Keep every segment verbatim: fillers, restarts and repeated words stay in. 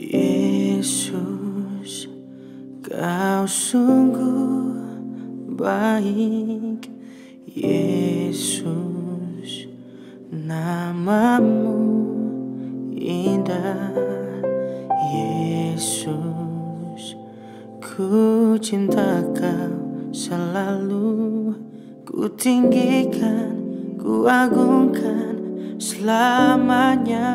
Yesus, Kau sungguh baik. Yesus, namamu indah. Yesus, ku cinta Kau selalu. Ku tinggikan, ku agungkan selamanya.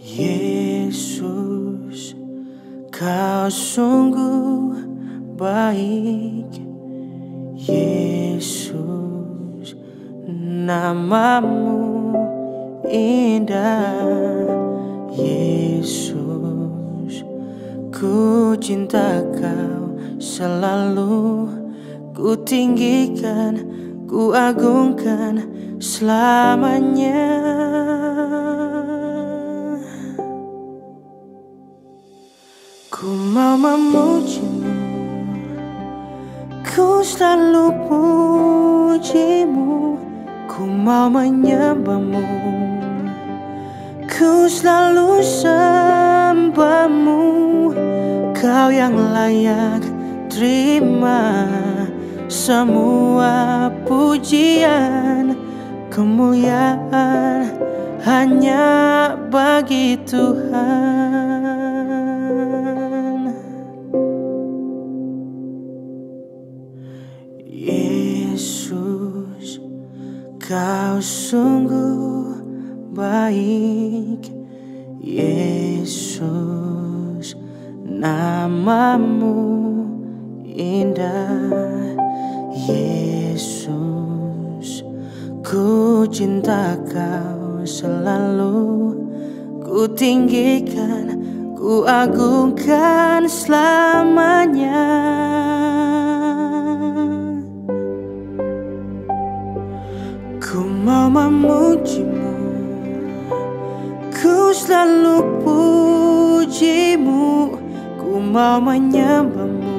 Yesus, Kau sungguh baik. Yesus, namamu indah. Yesus, ku cinta Kau selalu. Ku tinggikan, ku agungkan selamanya. Ku mau memujimu, ku selalu pujimu. Ku mau menyembahmu, ku selalu sembahmu. Kau yang layak terima semua pujian, kemuliaan hanya bagi Tuhan. Yesus, Kau sungguh baik. Yesus, namamu indah. Yesus, ku cinta Kau selalu. Ku tinggikan, ku agungkan selamanya. Ku mau memujimu, ku selalu pujimu. Ku mau menyembahmu,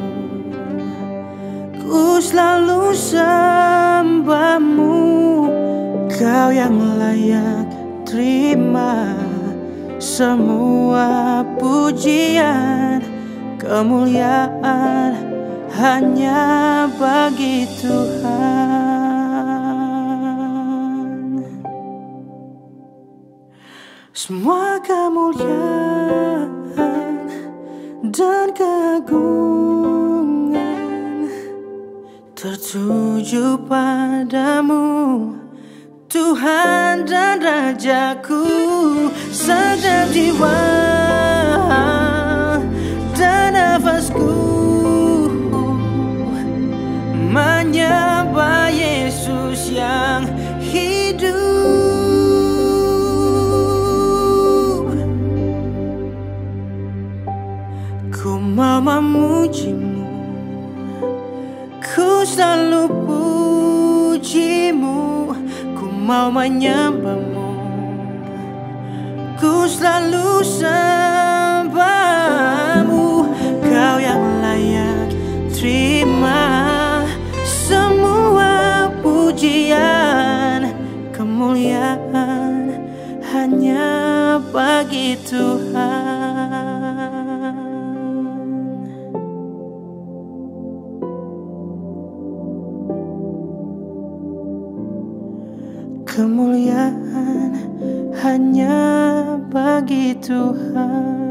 ku selalu sembahmu. Kau yang layak terima semua pujian, kemuliaan hanya bagi Tuhan. Semua kemuliaan dan keagungan tertuju padamu, Tuhan dan Rajaku. Sadar jiwa dan nafasku menyembah Yesus yang hidup. Ku mau memujimu, ku selalu pujimu. Ku mau menyembahmu, ku selalu sembahmu. Kau yang layak terima semua pujian, kemuliaan hanya bagi Tuhan. Kemuliaan hanya bagi Tuhan.